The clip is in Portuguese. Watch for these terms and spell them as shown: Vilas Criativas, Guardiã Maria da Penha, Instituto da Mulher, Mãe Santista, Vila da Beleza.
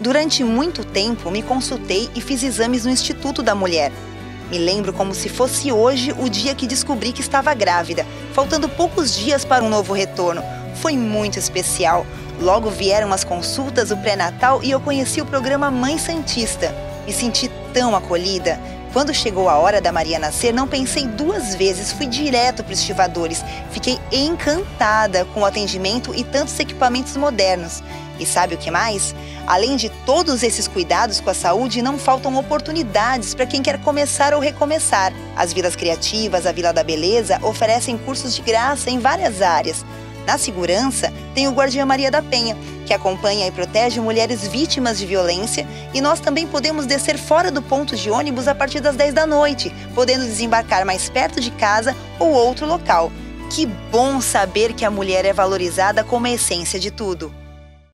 Durante muito tempo, me consultei e fiz exames no Instituto da Mulher. Me lembro como se fosse hoje o dia que descobri que estava grávida, faltando poucos dias para um novo retorno. Foi muito especial. Logo vieram as consultas, o pré-natal e eu conheci o programa Mãe Santista. Me senti tão acolhida. Quando chegou a hora da Maria nascer, não pensei duas vezes, fui direto para os estivadores. Fiquei encantada com o atendimento e tantos equipamentos modernos. E sabe o que mais? Além de todos esses cuidados com a saúde, não faltam oportunidades para quem quer começar ou recomeçar. As Vilas Criativas, a Vila da Beleza, oferecem cursos de graça em várias áreas. Na segurança, tem o Guardiã Maria da Penha, que acompanha e protege mulheres vítimas de violência, e nós também podemos descer fora do ponto de ônibus a partir das 10 da noite, podendo desembarcar mais perto de casa ou outro local. Que bom saber que a mulher é valorizada como a essência de tudo!